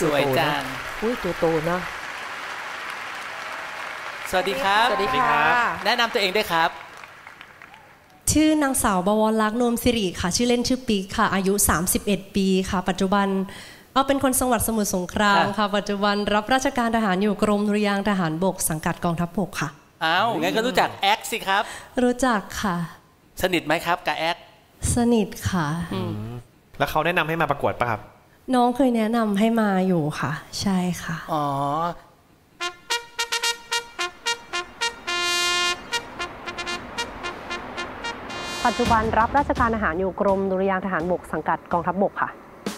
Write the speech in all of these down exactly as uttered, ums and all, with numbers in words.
สวยจังอุ้ยตัวโตนะสวัสดีครับสวัสดีครับแนะนำตัวเองด้วยครับชื่อนางสาวบวรลักษณ์นวมสิริค่ะชื่อเล่นชื่อปีค่ะอายุสามสิบเอ็ดปีค่ะปัจจุบันเอาเป็นคนจังหวัดสมุทรสงครามค่ะปัจจุบันรับราชการทหารอยู่กรมดุริยางค์ทหารบกสังกัดกองทัพบกค่ะอ้าวงั้นก็รู้จักแอ็กสิครับรู้จักค่ะสนิทไหมครับกับแอ็กสนิทค่ะแล้วเขาแนะนำให้มาประกวดป่ะครับน้องเคยแนะนำให้มาอยู่ค่ะใช่ค่ะอ๋อปัจจุบันรับราชการทหารอยู่กรมดุริยางค์ทหารบกสังกัดกองทัพบกค่ะ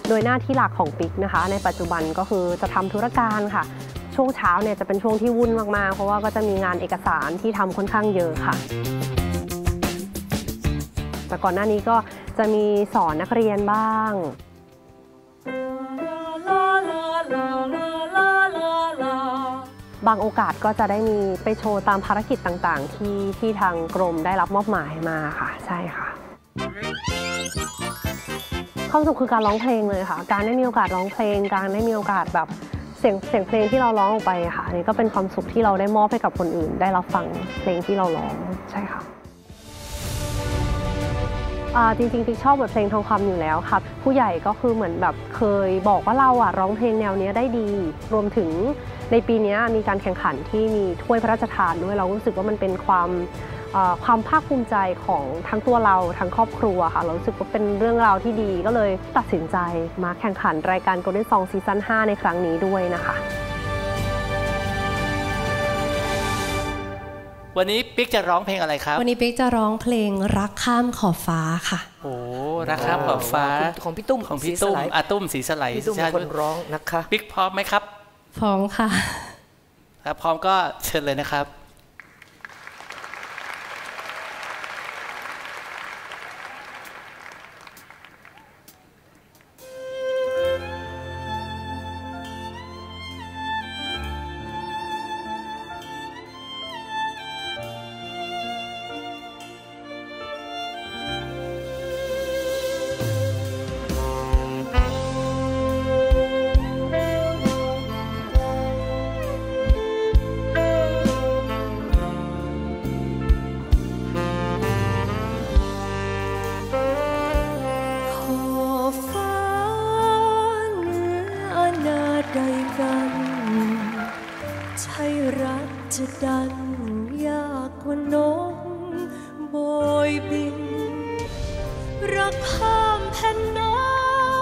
โดยหน้าที่หลักของปิ๊กนะคะในปัจจุบันก็คือจะทำธุรการค่ะช่วงเช้าเนี่ยจะเป็นช่วงที่วุ่นมากๆเพราะว่าก็จะมีงานเอกสารที่ทำค่อนข้างเยอะค่ะแต่ก่อนหน้านี้ก็จะมีสอนนักเรียนบ้างบางโอกาสก็จะได้มีไปโชว์ตามภารกิจต่างๆที่ที่ทางกรมได้รับมอบหมายมาค่ะใช่ค่ะความสุขคือการร้องเพลงเลยค่ะการได้มีโอกาสร้องเพลงการได้มีโอกาสแบบเสียงเสียงเพลงที่เราร้องออกไปค่ะนี่ก็เป็นความสุขที่เราได้มอบให้กับคนอื่นได้รับฟังเพลงที่เราร้องใช่ค่ะจริงๆปิ๊กชอบบทเพลงทองคำอยู่แล้วค่ะผู้ใหญ่ก็คือเหมือนแบบเคยบอกว่าเราอ่ะร้องเพลงแนวนี้ได้ดีรวมถึงในปีนี้มีการแข่งขันที่มีถ้วยพระราชทานด้วยเรารู้สึกว่ามันเป็นความความภาคภูมิใจของทั้งตัวเราทั้งครอบครัวค่ะเรารู้สึกว่าเป็นเรื่องราวที่ดีก็เลยตัดสินใจมาแข่งขันรายการ Golden Song Season ห้าในครั้งนี้ด้วยนะคะวันนี้ปิ๊กจะร้องเพลงอะไรครับวันนี้ปิ๊กจะร้องเพลงรักข้ามขอบฟ้าค่ะโอ้รักข้ามขอบฟ้าของพี่ตุ้มของพี่ตุ้มอาตุ้มศรีสไลพี่ตุ้มคนร้องนะคะปิ๊กพร้อมไหมครับพร้อมค่ะถ้าพร้อมก็เชิญเลยนะครับดันยากกว่านกโบยบินรักข้ามแผ่นน้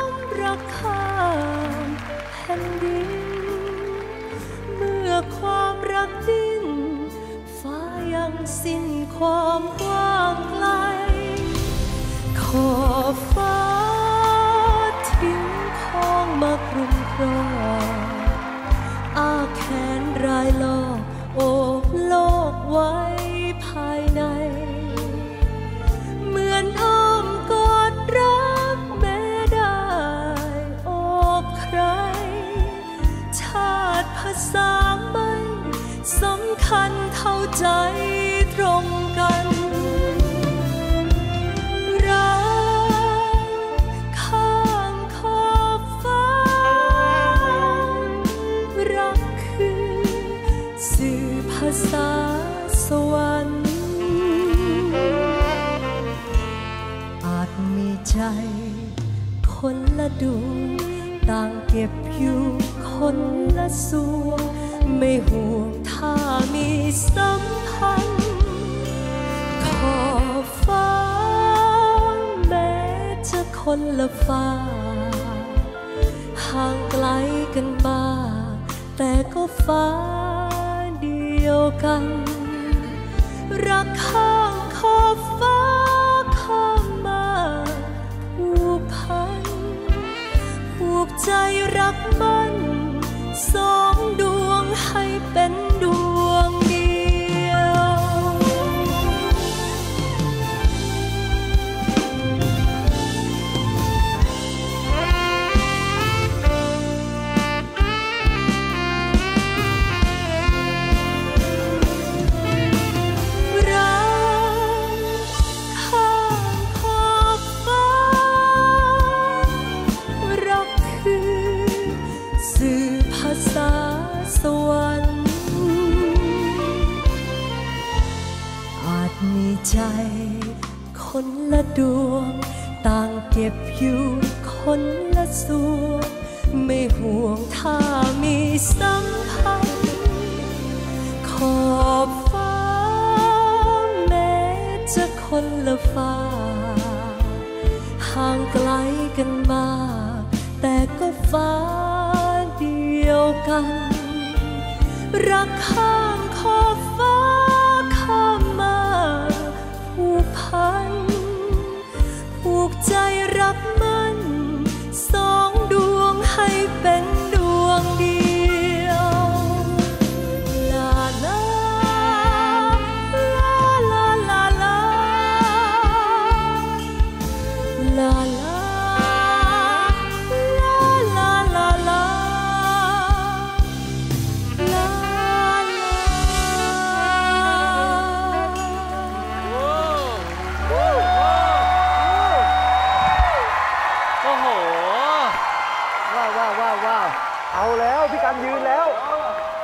ำรักข้ามแผ่นดินเมื่อความรักดิ้นฟ้ายังสิ้นความกว้างไกลขอบฟ้าทิ้งของมากรุงครองอาแขนรายล้อมโอบโลกไว้ภายในเหมือนอ้อมกอดรักแม้ได้โอบใครชาติภาษาไม่สำคัญเท่าใจตรงกันสวรรค์อาจมีใจคนละดวงต่างเก็บอยู่คนละส่วนไม่ห่วงถ้ามีสัมพันธ์ขอบฟ้าแม้จะคนละฟ้าห่างไกลกันมาแต่ก็ฟ้ารักข้างขอบฟ้าข้ามมาผูกพันผูกใจรักมันสองดวงให้เป็นดวงเดียว ก็บอยู่คนละส่วนไม่ห่วงถ้ามีสัมพันธ์ขอบฟ้าแม้จะคนละฟ้าห่างไกลกันมากแต่ก็ฟ้าเดียวกันรักข้ามขอบฟ้าข้ามมาผูกพันผูกใจรักมันสองดวงให้เป็นดวงเดียวลาลาลาลาลาลาลาลาเอาแล้วพี่การยืนแล้ว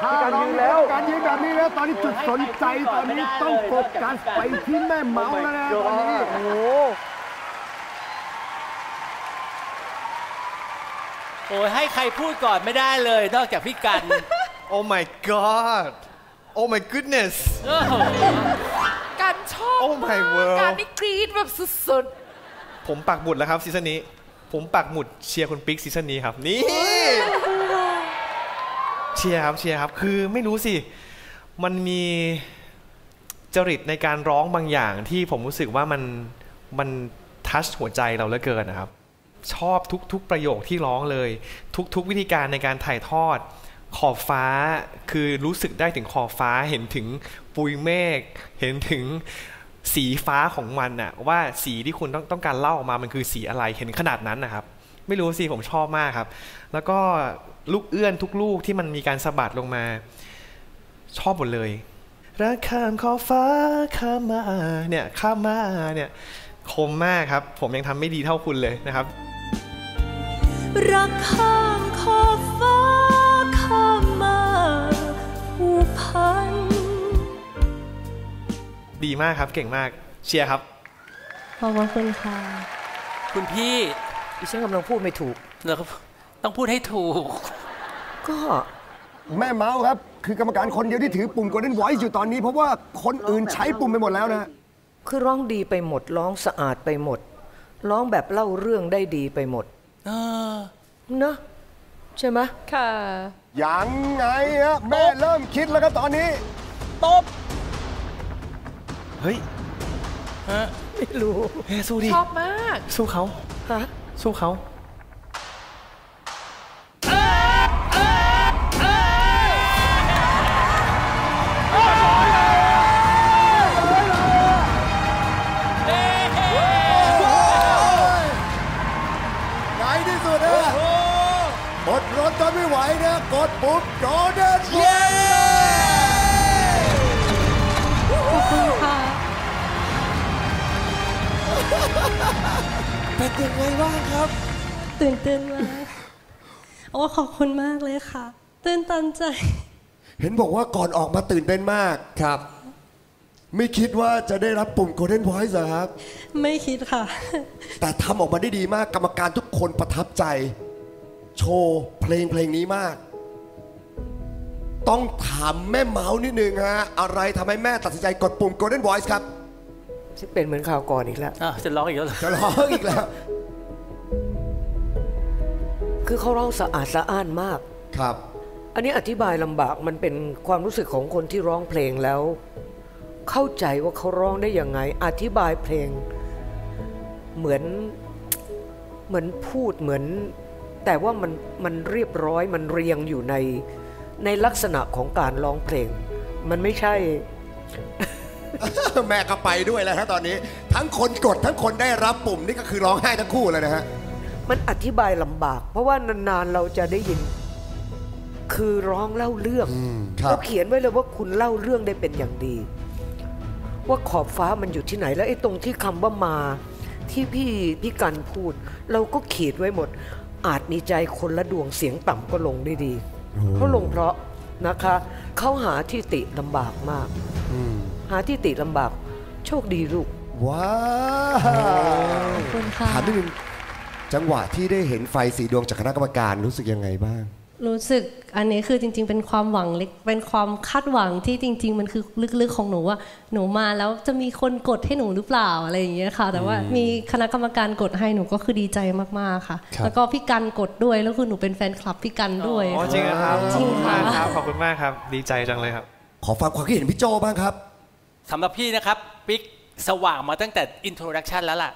พี่การยืนแล้วการยืนแบบนี้แล้วตอนนี้จุดสนใจตอนนี้ต้องโฟกัสไปที่แม่เมาแล้วนะตอนนี้โอ้โหโอ้ยให้ใครพูดก่อนไม่ได้เลยนอกจากพี่การ Oh my god Oh my goodness การชอบมากการนี่กรี๊ดแบบสุดๆผมปักหมุดแล้วครับซีซั่นนี้ผมปักหมุดเชียร์คุณปิ๊กซีซั่นนี้ครับนี่เชียร์ครับเชียร์ครับคือไม่รู้สิมันมีจริตในการร้องบางอย่างที่ผมรู้สึกว่ามันมันทัชหัวใจเราเหลือเกินนะครับชอบทุกๆประโยคที่ร้องเลยทุกๆวิธีการในการถ่ายทอดขอบฟ้าคือรู้สึกได้ถึงขอบฟ้าเห็นถึงปุยเมฆเห็นถึงสีฟ้าของมันน่ะว่าสีที่คุณต้องต้องการเล่าออกมามันคือสีอะไรเห็นขนาดนั้นนะครับไม่รู้สิผมชอบมากครับแล้วก็ลูกเอื้อนทุกลูกที่มันมีการสะบัดลงมาชอบหมดเลยรักข้ามขอบฟ้าข้ามมาเนี่ยข้ามมาเนี่ยคมมากครับผมยังทำไม่ดีเท่าคุณเลยนะครับรักข้ามขอบฟ้าข้ามมาผูกพันดีมากครับเก่งมากเชียร์ครับขอบคุณค่ะคุณพี่ดิฉันกำลังพูดไม่ถูกนะครับต้องพูดให้ถูกก็แม่เมาครับคือกรรมการคนเดียวที่ถือปุ่ม Golden Voice อยู่ตอนนี้เพราะว่าคนอื่นใช้ปุ่มไปหมดแล้วนะคือร้องดีไปหมดร้องสะอาดไปหมดร้องแบบเล่าเรื่องได้ดีไปหมดเออเนอะใช่ไหมค่ะยังไงฮะแม่เริ่มคิดแล้วครับตอนนี้ตบเฮ้ยฮะไม่รู้เฮ้ยสู้ดิชอบมากสู้เขาฮะสู้เขาหมดรถก็ไม่ไหวนะกดปุ๊บโดนเดินเย้ขอบคุณค่ะเป็นยังไงบ้างครับตื่นเต้นมากโอ้ขอบคุณมากเลยค่ะตื่นตันใจเห็นบอกว่าก่อนออกมาตื่นเต้นมากครับไม่คิดว่าจะได้รับปุ่ม Golden Voice ครับไม่คิดค่ะแต่ทำออกมาได้ดีมากกรรมการทุกคนประทับใจโชว์เพลงเพลงนี้มากต้องถามแม่เมานิดนึงฮะอะไรทำให้แม่ตัดสินใจกดปุ่ม Golden Voice ครับจะเป็นเหมือนข่าวก่อนอีกแล้วจะร้องอีกแล้วจะร้องอีกแล้วคือเขาร้องสะอาดสะอ้านมากครับอันนี้อธิบายลำบากมันเป็นความรู้สึกของคนที่ร้องเพลงแล้วเข้าใจว่าเขาร้องได้ยังไงอธิบายเพลงเหมือนเหมือนพูดเหมือนแต่ว่ามันมันเรียบร้อยมันเรียงอยู่ในในลักษณะของการร้องเพลงมันไม่ใช่ แม่ก็ไปด้วยแล้วฮะตอนนี้ทั้งคนกดทั้งคนได้รับปุ่มนี่ก็คือร้องไห้ทั้งคู่เลยนะฮะมันอธิบายลำบากเพราะว่านานๆเราจะได้ยินคือร้องเล่าเรื่องเขาเขียนไว้เลยว่าคุณเล่าเรื่องได้เป็นอย่างดีว่าขอบฟ้ามันอยู่ที่ไหนแล้วไอ้ตรงที่คำว่ามาที่พี่พี่กันพูดเราก็ขีดไว้หมดอาจมีใจคนละดวงเสียงต่ำก็ลงได้ดีเขาลงเพราะนะคะเขาหาที่ติลำบากมากหาที่ติลำบากโชคดีลูกว้าวขอบคุณค่ะถามนิดนึง จังหวะที่ได้เห็นไฟสีดวงจากคณะกรรมการรู้สึกยังไงบ้างรู้สึกอันนี้คือจริงๆเป็นความหวังเล็กเป็นความคาดหวังที่จริงๆมันคือลึกๆของหนูว่าหนูมาแล้วจะมีคนกดให้หนูหรือเปล่าอะไรอย่างเงี้ยค่ะแต่ว่ามีคณะกรรมการกดให้หนูก็คือดีใจมากๆค่ะแล้วก็พี่กันกดด้วยแล้วคือหนูเป็นแฟนคลับพี่กันด้วยอ๋อจริงครับจริงค่ะขอบคุณมากครับดีใจจังเลยครับขอฟังความคิดเห็นพี่โจบ้างครับสำหรับพี่นะครับปิ๊กสว่างมาตั้งแต่อินโทรดักชันแล้วล่ะ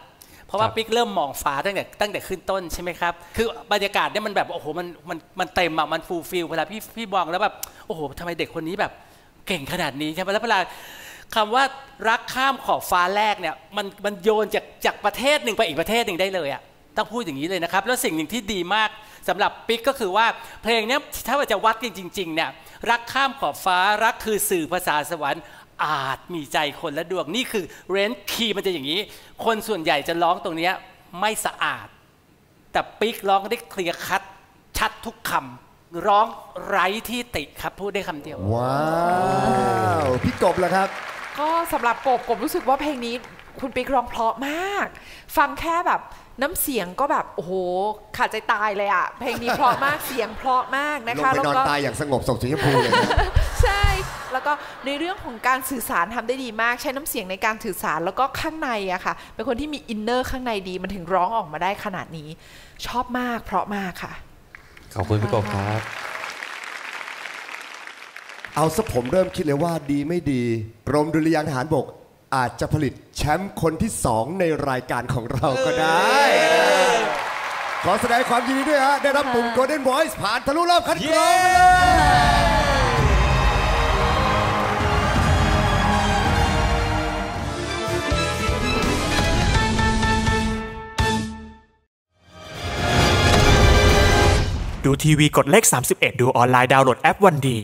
เพราะว่าปิ๊กเริ่มมองฟ้าตั้งแต่ตั้งแต่ขึ้นต้นใช่ไหมครับคือบรรยากาศเนี่ยมันแบบโอ้โหมันมันมันเต็มอ่ะมันฟูลฟิลเวลาพี่พี่มองแล้วแบบโอ้โหทำไมเด็กคนนี้แบบเก่งขนาดนี้ใช่ไหมแล้วเวลาคำว่ารักข้ามขอบฟ้าแรกเนี่ยมันมันโยนจากจากประเทศหนึ่งไปอีกประเทศหนึ่งได้เลยอ่ะต้องพูดอย่างนี้เลยนะครับแล้วสิ่งหนึ่งที่ดีมากสำหรับปิ๊กก็คือว่าเพลงเนี้ยถ้าว่าจะวัดจริงๆเนี่ยรักข้ามขอบฟ้ารักคือสื่อภาษาสวรรค์อาจมีใจคนละดวงนี่คือเรนจ์คีย์มันจะอย่างนี้คนส่วนใหญ่จะร้องตรงนี้ไม่สะอาดแต่ปิ๊กร้องได้เคลียร์คัดชัดทุกคำร้องไร้ที่ติครับพูดได้คำเดียวว้าวพี่กบล่ะครับก็สำหรับกบกบรู้สึกว่าเพลงนี้คุณปิ๊กร้องเพราะมากฟังแค่แบบน้ำเสียงก็แบบโอ้โหขาดใจตายเลยอ่ะเพลงนี้เพราะมากเสียงเพราะมากนะคะแล้วก็ลงไปนอนตายอย่างสงบสงบสีชมพูเลยใช่แล้วก็ในเรื่องของการสื่อสารทำได้ดีมากใช้น้ำเสียงในการสื่อสารแล้วก็ข้างในอะค่ะเป็นคนที่มีอินเนอร์ข้างในดีมันถึงร้องออกมาได้ขนาดนี้ชอบมากเพราะมากค่ะขอบคุณพี่กบครับเอาซะผมเริ่มคิดเลยว่าดีไม่ดีกรมดุริยางค์ทหารบกอาจจะผลิตแชมป์คนที่สองในรายการของเราก็ได้ขอแสดงความยินดีด้วยฮะได้รับปุ่ม Golden Voice ผ่านทะลุรอบคัดกรองไปเลยดูทีวีกดเลขสามสิบเอ็ดดูออนไลน์ดาวน์โหลดแอปวันดี